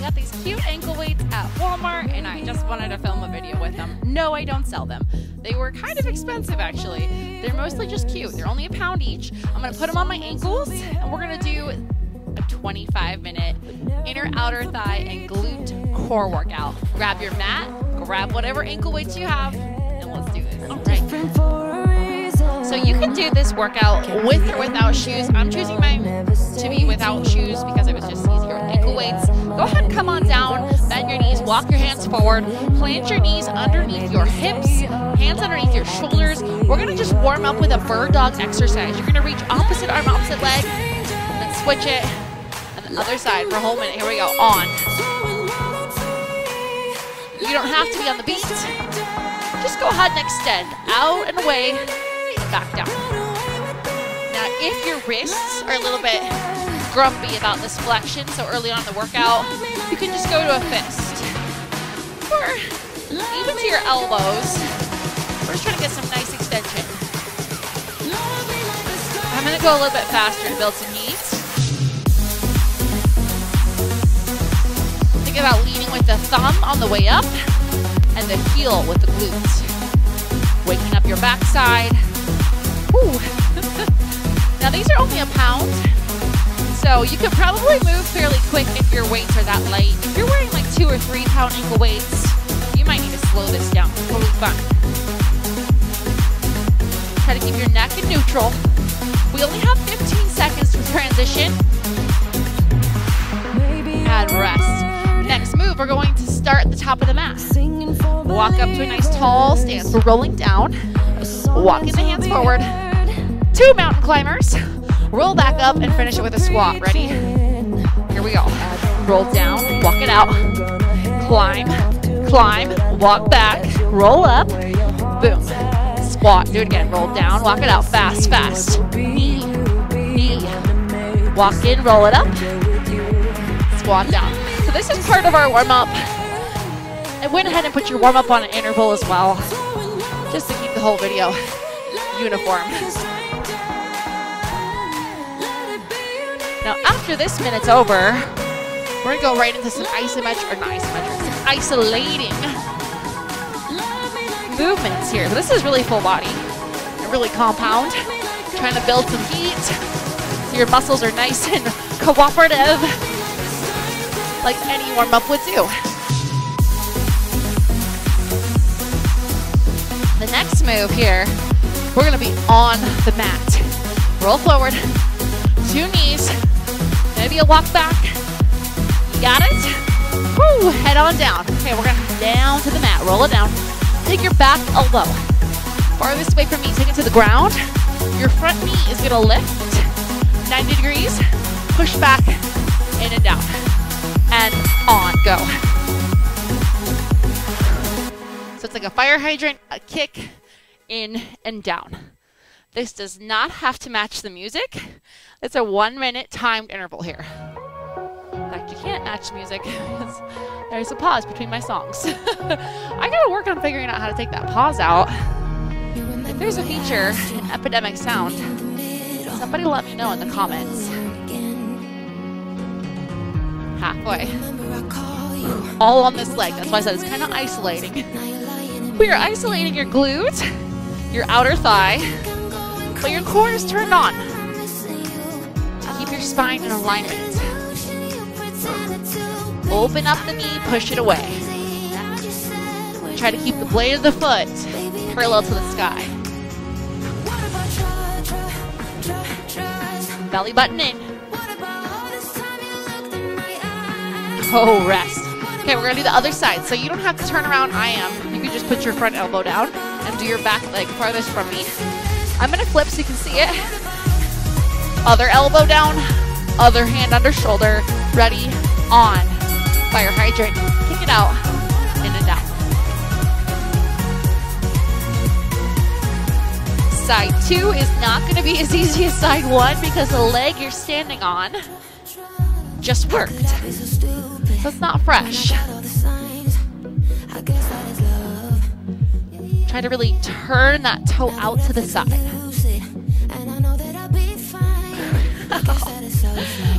got these cute ankle weights at Walmart and I just wanted to film a video with them. No, I don't sell them. They were kind of expensive actually. They're mostly just cute. They're only £1 each. I'm gonna put them on my ankles and we're gonna do a 25-minute inner outer thigh and glute core workout. Grab your mat, grab whatever ankle weights you have, and let's do this. All right. So you can do this workout with or without shoes. I'm choosing mine to be without shoes because it was just easier with ankle weights. Go ahead and come on down, bend your knees, walk your hands forward, plant your knees underneath your hips, hands underneath your shoulders. We're gonna just warm up with a bird dog exercise. You're gonna reach opposite arm, opposite leg, then switch it, and the other side for a whole minute. Here we go, on. You don't have to be on the beat. Just go ahead and extend out and away, back down. Now, if your wrists are a little bit grumpy about this flexion, so early on in the workout, you can just go to a fist or even to your elbows. We're just trying to get some nice extension. I'm gonna go a little bit faster to build some heat. Think about leaning with the thumb on the way up and the heel with the glutes. Waking up your backside. Woo. Now these are only £1. So you can probably move fairly quick if your weights are that light. If you're wearing like 2 or 3 pound ankle weights, you might need to slow this down. It's totally fine. Try to keep your neck in neutral. We only have 15 seconds to transition. And rest. Next move, we're going to start at the top of the mat. Walk up to a nice tall stance. We're rolling down, walking the hands forward. 2 mountain climbers. Roll back up and finish it with a squat. Ready? Here we go. Roll down, walk it out. Climb, climb, walk back, roll up, boom. Squat, do it again. Roll down, walk it out, fast, fast. Knee, knee. Walk in, roll it up, squat down. So this is part of our warm up. I went ahead and put your warm up on an interval as well, just to keep the whole video uniform. Now after this minute's over, we're gonna go right into some isolating movements here. So this is really full body, really compound. Trying to build some heat so your muscles are nice and cooperative, like any warm up would do. The next move here, we're gonna be on the mat. Roll forward, 2 knees. Maybe a walk back. You got it? Woo, head on down. Okay, we're gonna down to the mat, roll it down. Take your back elbow. Farthest away from me, take it to the ground. Your front knee is gonna lift 90 degrees, push back, in and down. And on, go. So it's like a fire hydrant, a kick, in and down. This does not have to match the music. It's a 1-minute timed interval here. In fact, you can't match music because there's a pause between my songs. I gotta work on figuring out how to take that pause out. If there's a feature in Epidemic Sound, somebody let me know in the comments. Halfway. All on this leg. That's why I said it's kind of isolating. We are isolating your glute, your outer thigh, but your core is turned on. Keep your spine in alignment. Open up the knee, push it away. Try to keep the blade of the foot parallel to the sky. Belly button in. Oh, rest. Okay, we're gonna do the other side. So you don't have to turn around, I am. You can just put your front elbow down and do your back leg farthest from me. I'm gonna flip so you can see it. Other elbow down, other hand under shoulder, ready, on. Fire hydrant, kick it out, in and out. Side 2 is not gonna be as easy as side 1 because the leg you're standing on just worked. So it's not fresh. Try to really turn that toe out to the side.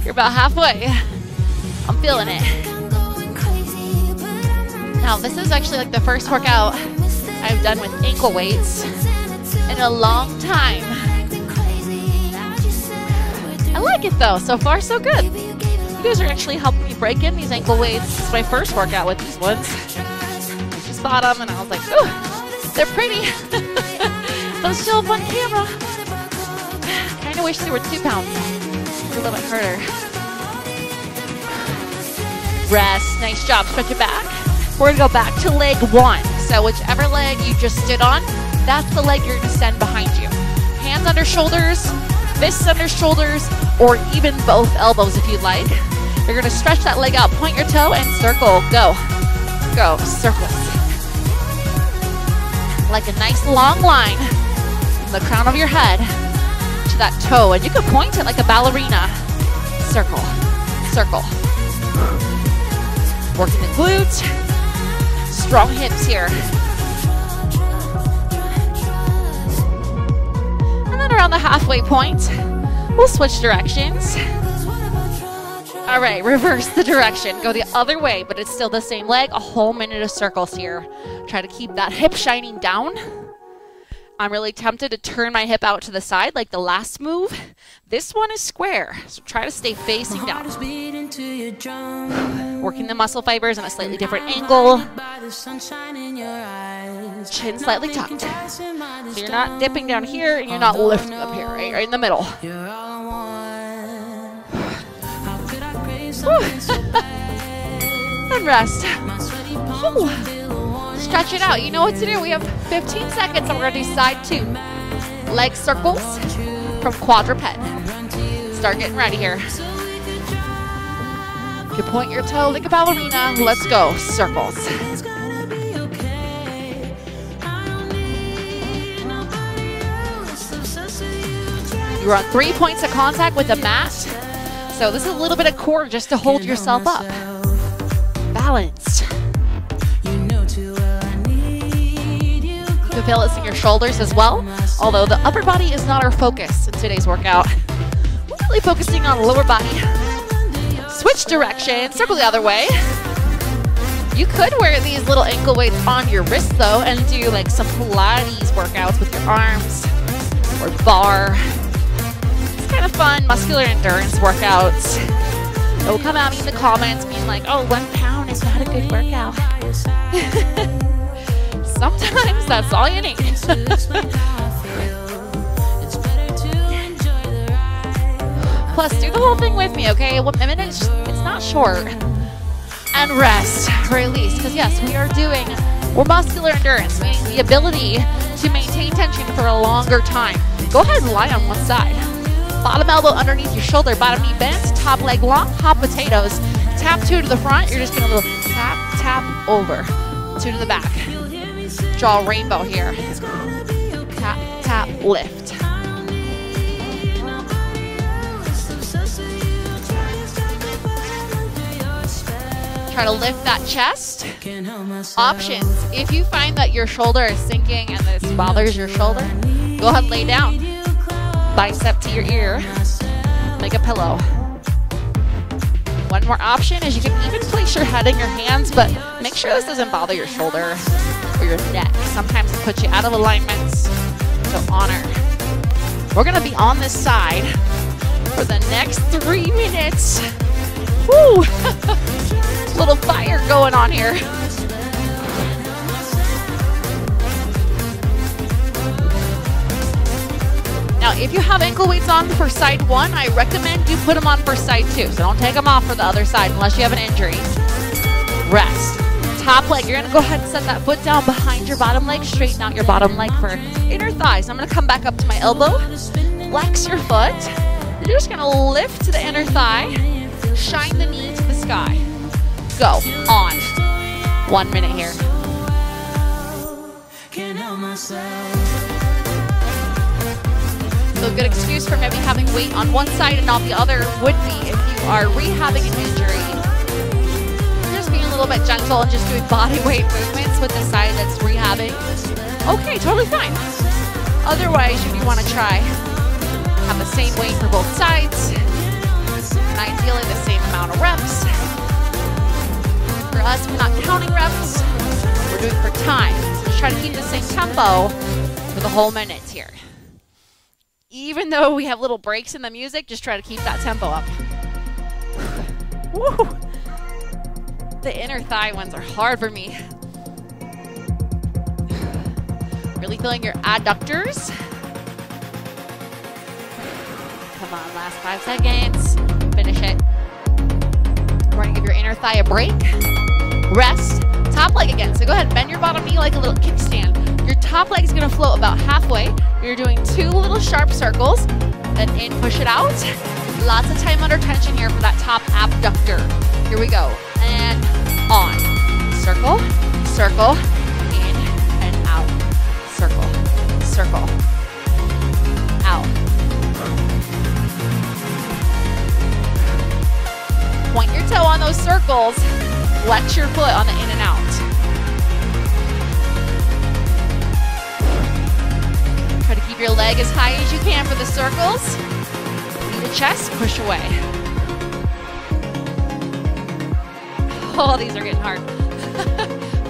You're about halfway. I'm feeling it. Now this is actually like the first workout I've done with ankle weights in a long time. I like it though, so far so good. You guys are actually helping me break in these ankle weights. This is my first workout with these ones. I just bought them and I was like, ooh, they're pretty. They'll show up on camera. I kinda wish they were 2 pounds. They're a little bit harder. Rest, nice job, stretch it back. We're gonna go back to leg one. So whichever leg you just stood on, that's the leg you're gonna send behind you. Hands under shoulders, fists under shoulders, or even both elbows if you'd like. You're gonna stretch that leg out, point your toe and circle, go. Go, circles. Like a nice long line from the crown of your head to that toe, and you can point it like a ballerina. Circle, circle. Working the glutes, strong hips here. And then around the halfway point, we'll switch directions. All right, reverse the direction. Go the other way, but it's still the same leg. A whole minute of circles here. Try to keep that hip shining down. I'm really tempted to turn my hip out to the side like the last move. This one is square, so try to stay facing down. Working the muscle fibers on a slightly different angle. Chin slightly tucked. So you're not dipping down here and you're not lifting up here, right? Right in the middle. And rest. Whew. Stretch it out. You know what to do. We have 15 seconds and we're going to do side two. Leg circles from quadruped. Start getting ready here. You point your toe like a ballerina. Let's go. Circles. You're on 3 points of contact with the mat. So this is a little bit of core just to hold yourself up. Balanced. You can feel it in your shoulders as well, although the upper body is not our focus in today's workout. We're really focusing on the lower body. Switch direction, circle the other way. You could wear these little ankle weights on your wrist though and do like some Pilates workouts with your arms or bar. It's kind of fun, muscular endurance workouts. It'll come at me in the comments being like, oh, 1 pound is not a good workout. Sometimes that's all you need. Plus, do the whole thing with me, okay? 1 minute, it's not short. And rest, release, because yes, we're muscular endurance, meaning the ability to maintain tension for a longer time. Go ahead and lie on one side. Bottom elbow underneath your shoulder, bottom knee bent, top leg long, hot potatoes. Tap two to the front, you're just gonna little tap, tap over. Two to the back. Draw a rainbow here. Tap, tap, lift. Try to lift that chest. Options. If you find that your shoulder is sinking and this bothers your shoulder, go ahead and lay down. Bicep to your ear. Make a pillow. One more option is you can even place your head in your hands, but make sure this doesn't bother your shoulder or your neck. Sometimes it puts you out of alignment. So honor. We're gonna be on this side for the next 3 minutes. Woo! Little fire going on here. Now, if you have ankle weights on for side one, I recommend you put them on for side two. So don't take them off for the other side unless you have an injury. Rest. Top leg, you're gonna go ahead and set that foot down behind your bottom leg, straighten out your bottom leg for inner thighs. I'm gonna come back up to my elbow, flex your foot. You're just gonna lift the inner thigh, shine the knee to the sky. Go on. 1 minute here. So a good excuse for maybe having weight on one side and not the other would be if you are rehabbing an injury. Just being a little bit gentle and just doing body weight movements with the side that's rehabbing. Okay, totally fine. Otherwise, if you want to try, have the same weight for both sides, and ideally the same amount of reps. for us. We're not counting reps, we're doing it for time. So just try to keep the same tempo for the whole minute here. Even though we have little breaks in the music, just try to keep that tempo up. Woo! The inner thigh ones are hard for me. Really feeling your adductors. Come on, last 5 seconds. Finish it. We're gonna give your inner thigh a break. Rest, top leg again. So go ahead and bend your bottom knee like a little kickstand. Your top leg is gonna float about halfway. You're doing 2 little sharp circles, then in, push it out. Lots of time under tension here for that top abductor. Here we go, and on. Circle, circle, in and out. Circle, circle, out. Point your toe on those circles, flex your foot on the in and out. Try to keep your leg as high as you can for the circles. The chest, push away. Oh, these are getting hard.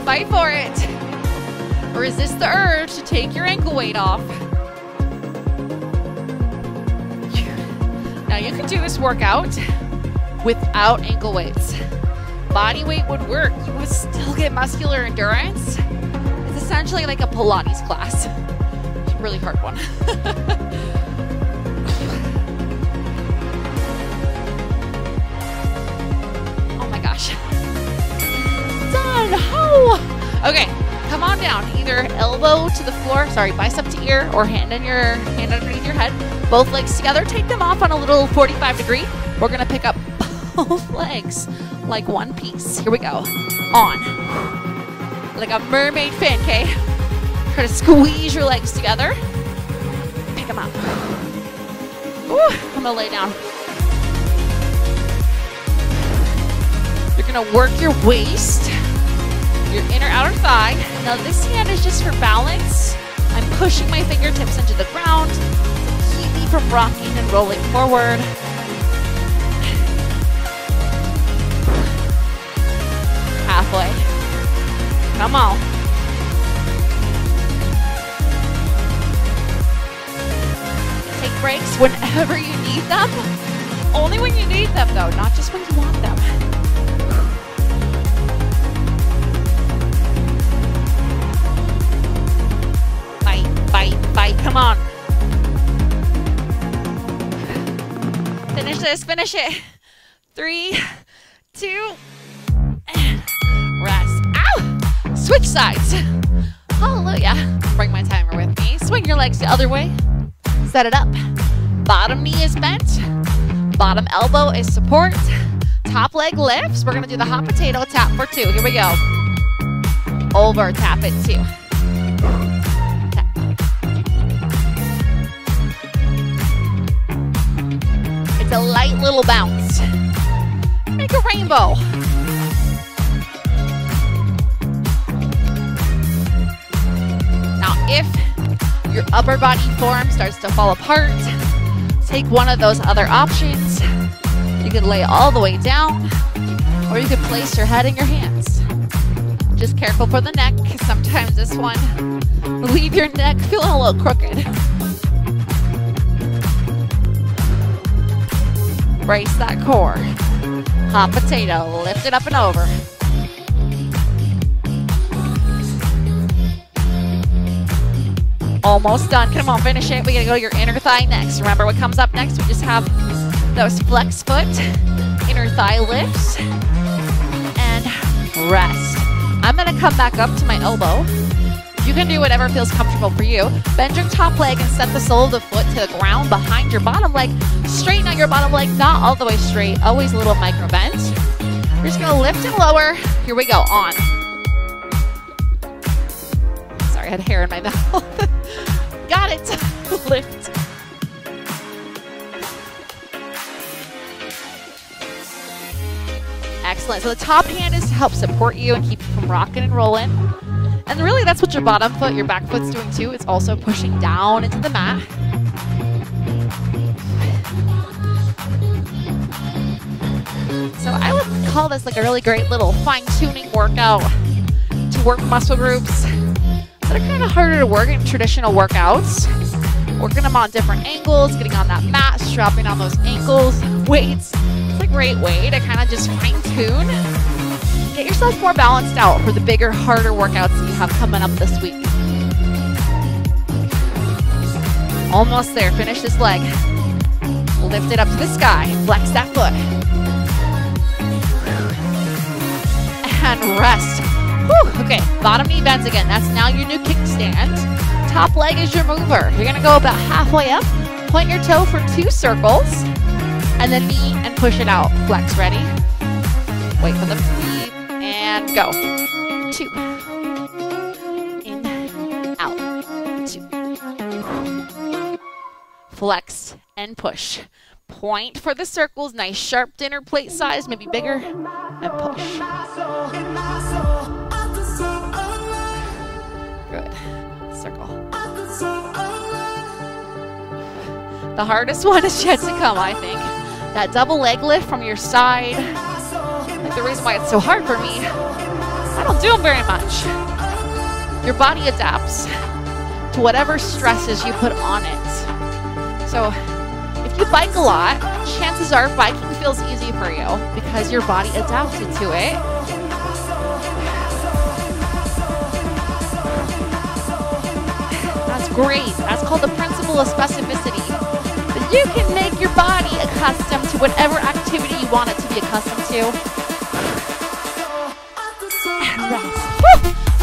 Fight for it. Resist the urge to take your ankle weight off. Now you can do this workout without ankle weights. Body weight would work. You would still get muscular endurance. It's essentially like a Pilates class. It's a really hard one. Okay, come on down, either elbow to the floor, sorry, bicep to ear, or hand underneath your head. Both legs together, take them off on a little 45 degree. We're gonna pick up both legs like one piece. Here we go, on. Like a mermaid fin, okay? Try to squeeze your legs together. Pick them up. Ooh, I'm gonna lay down. You're gonna work your waist, your inner outer thigh. Now this hand is just for balance. I'm pushing my fingertips into the ground to keep me from rocking and rolling forward. Halfway. Come on. Take breaks whenever you need them. Only when you need them though, not just when you want them. Come on. Finish this, finish it. 3, 2, and rest. Ow! Switch sides. Hallelujah. Bring my timer with me. Swing your legs the other way. Set it up. Bottom knee is bent. Bottom elbow is support. Top leg lifts. We're gonna do the hot potato tap for 2. Here we go. Over, tap it 2. A light little bounce. Make a rainbow. Now, if your upper body form starts to fall apart, take one of those other options. You can lay all the way down, or you can place your head in your hands. Just careful for the neck, because sometimes this one will leave your neck feeling a little crooked. Brace that core. Hot potato, lift it up and over. Almost done, come on, finish it. We gotta go to your inner thigh next. Remember what comes up next, we just have those flex foot, inner thigh lifts, and rest. I'm gonna come back up to my elbow. You can do whatever feels comfortable for you. Bend your top leg and set the sole of the foot to the ground behind your bottom leg. Straighten out your bottom leg, not all the way straight, always a little micro bend. You're just gonna lift and lower. Here we go, on. Sorry, I had hair in my mouth. Got it, lift. Excellent, so the top hand is to help support you and keep you from rocking and rolling. And really that's what your bottom foot, your back foot's doing too. It's also pushing down into the mat. So I would call this like a really great little fine-tuning workout to work muscle groups that are kind of harder to work in traditional workouts. Working them on different angles, getting on that mat, strapping on those ankles, weights. It's a great way to kind of just fine-tune. Get yourself more balanced out for the bigger, harder workouts that you have coming up this week. Almost there. Finish this leg. Lift it up to the sky. Flex that foot. And rest. Whew. Okay, bottom knee bends again. That's now your new kickstand. Top leg is your mover. You're going to go about halfway up. Point your toe for 2 circles. And then knee and push it out. Flex. Ready? Wait for the feet. And go. 2. In. Out. 2. Flex. And push. Point for the circles. Nice sharp dinner plate size, maybe bigger. And push. Good. Circle. The hardest one is yet to come, I think. That double leg lift from your side. Like the reason why it's so hard for me, I don't do them very much. Your body adapts to whatever stresses you put on it. So if you bike a lot, chances are biking feels easy for you because your body adapted to it. That's great. That's called the principle of specificity. But you can make your body accustomed to whatever activity you want it to be accustomed to. And rest.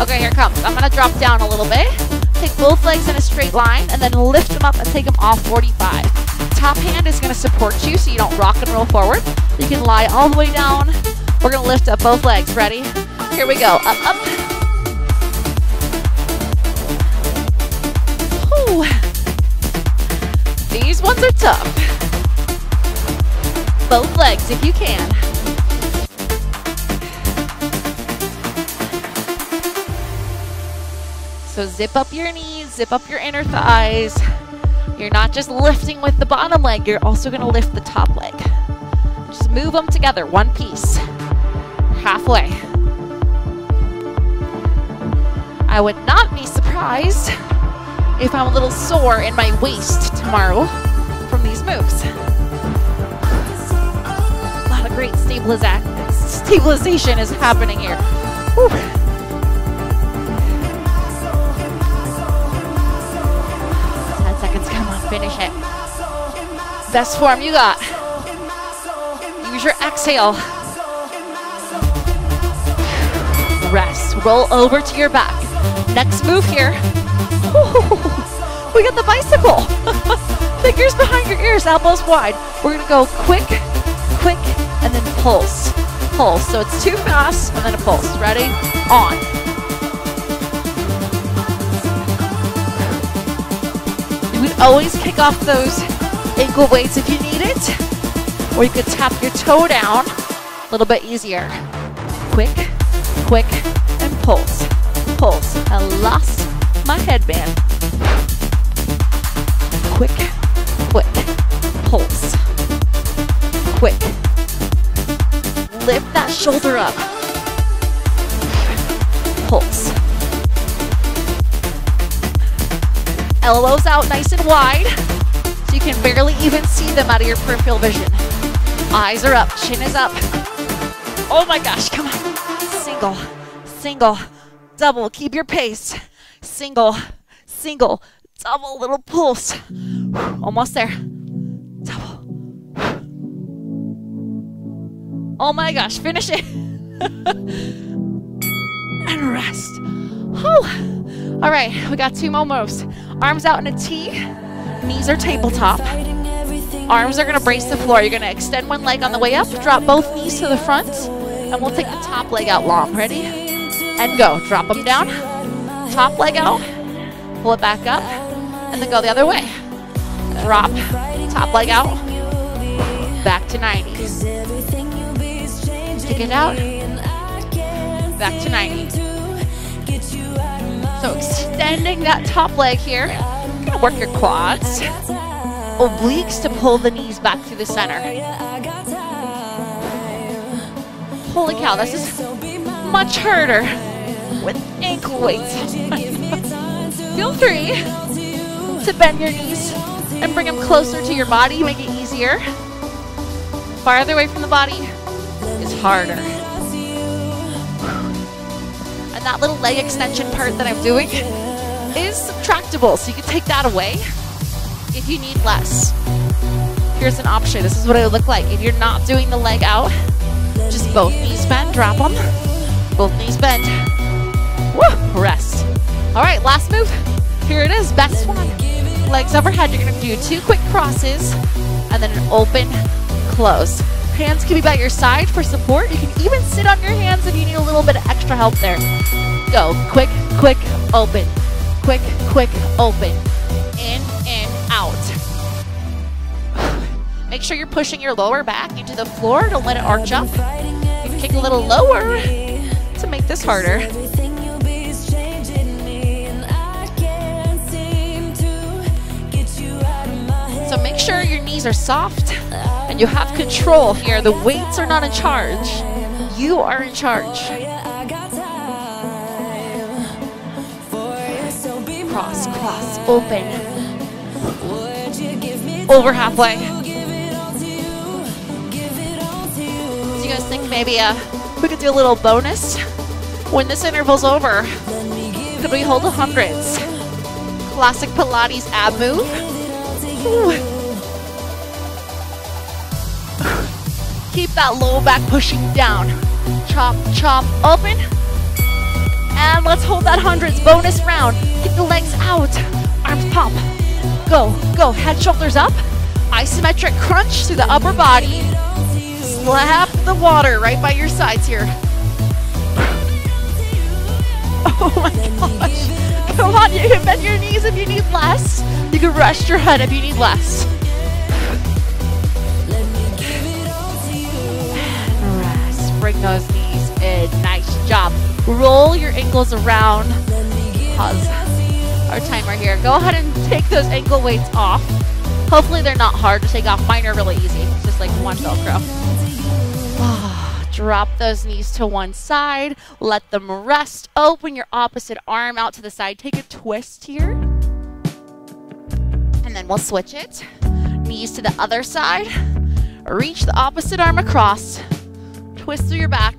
Okay, here it comes. I'm going to drop down a little bit. Take both legs in a straight line and then lift them up and take them off 45. Top hand is going to support you so you don't rock and roll forward. You can lie all the way down. We're going to lift up both legs. Ready? Here we go. Up, up. Ooh. These ones are tough. Both legs if you can. So zip up your knees, zip up your inner thighs. You're not just lifting with the bottom leg, you're also going to lift the top leg. Just move them together, one piece. Halfway. I would not be surprised if I'm a little sore in my waist tomorrow from these moves. A lot of great stabilization is happening here. Woo. Finish it. Best form you got. Use your exhale. Rest. Roll over to your back. Next move here. Ooh, we got the bicycle. Fingers behind your ears, elbows wide. We're going to go quick, quick, and then pulse. Pulse. So it's 2 fast and then a pulse. Ready? On. Always kick off those ankle weights if you need it, or you could tap your toe down a little bit easier. Quick, quick, and pulse, pulse. I lost my headband. Quick, quick, pulse, quick. Lift that shoulder up. Pulse. Elbows out nice and wide so you can barely even see them out of your peripheral vision. Eyes are up, chin is up. Oh my gosh, come on. Single, single, double. Keep your pace. Single, single, double. Little pulse. Almost there. Double. Oh my gosh, finish it. And rest. Oh. All right, we got 2 more moves. Arms out in a T, knees are tabletop. Arms are gonna brace the floor. You're gonna extend one leg on the way up, drop both knees to the front, and we'll take the top leg out long. Ready? And go, drop them down. Top leg out, pull it back up, and then go the other way. Drop, top leg out, back to 90. Stick it out, back to 90. So extending that top leg here. You're gonna work your quads, obliques to pull the knees back through the center. Holy cow, this is much harder with ankle weights. Feel free to bend your knees and bring them closer to your body, make it easier. Farther away from the body is harder. And that little leg extension part that I'm doing is subtractable, so you can take that away if you need less. Here's an option. This is what it would look like. If you're not doing the leg out, just both knees bend, drop them. Both knees bend. Woo, rest. All right, last move. Here it is, best one. Legs overhead. You're gonna do two quick crosses and then an open close. Hands can be by your side for support. You can even sit on your hands if you need a little bit of extra help there. Go, quick, quick, open. Quick, quick, open. In and out. Make sure you're pushing your lower back into the floor. Don't let it arch up. You can kick a little lower to make this harder. So make sure your knees are soft and you have control here. The weights are not in charge. You are in charge. Cross, cross, open. Over halfway. You guys think maybe we could do a little bonus when this interval's over? Could we hold the hundreds? Classic Pilates ab move. Ooh. Keep that low back pushing down. Chop, chop, open, and let's hold that hundreds. Bonus round. Kick the legs out. Arms pump. Go, go. Head, shoulders up. Isometric crunch to the upper body. Slap the water right by your sides here. Oh my gosh. Come on, you can bend your knees if you need less. You can rest your head if you need less. And rest. Bring those knees in. Nice job. Roll your ankles around. Pause our timer here. Go ahead and take those ankle weights off. Hopefully they're not hard to take off. Mine are really easy. It's just like one Velcro. Drop those knees to one side. Let them rest. Open your opposite arm out to the side. Take a twist here. And then we'll switch it. Knees to the other side. Reach the opposite arm across. Twist through your back.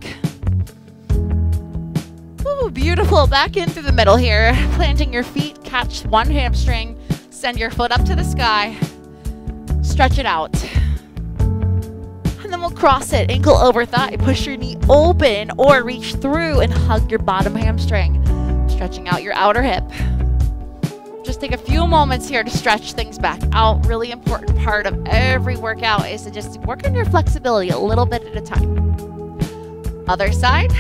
Ooh, beautiful. Back in through the middle here. Planting your feet. Catch one hamstring. Send your foot up to the sky. Stretch it out. And then we'll cross it, ankle over thigh, push your knee open or reach through and hug your bottom hamstring, stretching out your outer hip. Just take a few moments here to stretch things back out. Really important part of every workout is to just work on your flexibility a little bit at a time. Other side,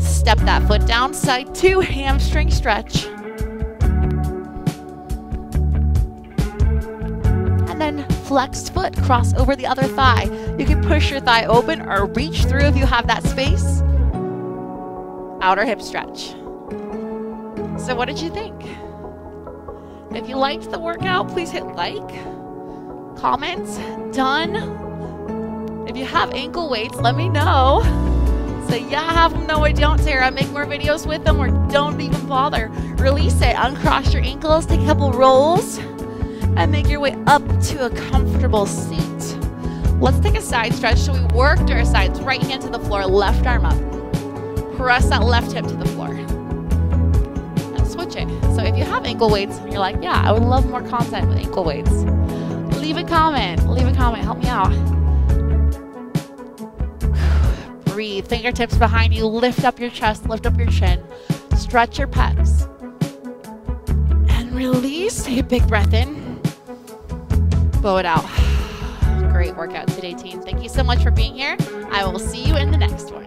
step that foot down, side two, hamstring stretch. And then flexed foot, cross over the other thigh. You can push your thigh open or reach through if you have that space. Outer hip stretch. So what did you think? If you liked the workout, please hit like, comments, done. If you have ankle weights, let me know. Say, yeah, I have them, no, I don't, Sarah. I make more videos with them, or don't even bother. Release it, uncross your ankles, take a couple rolls, and make your way up to a comfortable seat. Let's take a side stretch. So we worked our sides, right hand to the floor, left arm up. Press that left hip to the floor. And switch it. So if you have ankle weights and you're like, yeah, I would love more content with ankle weights, leave a comment. Leave a comment. Help me out. Breathe. Fingertips behind you. Lift up your chest. Lift up your chin. Stretch your pecs. And release. Take a big breath in. Blow it out. Great workout today, team. Thank you so much for being here. I will see you in the next one.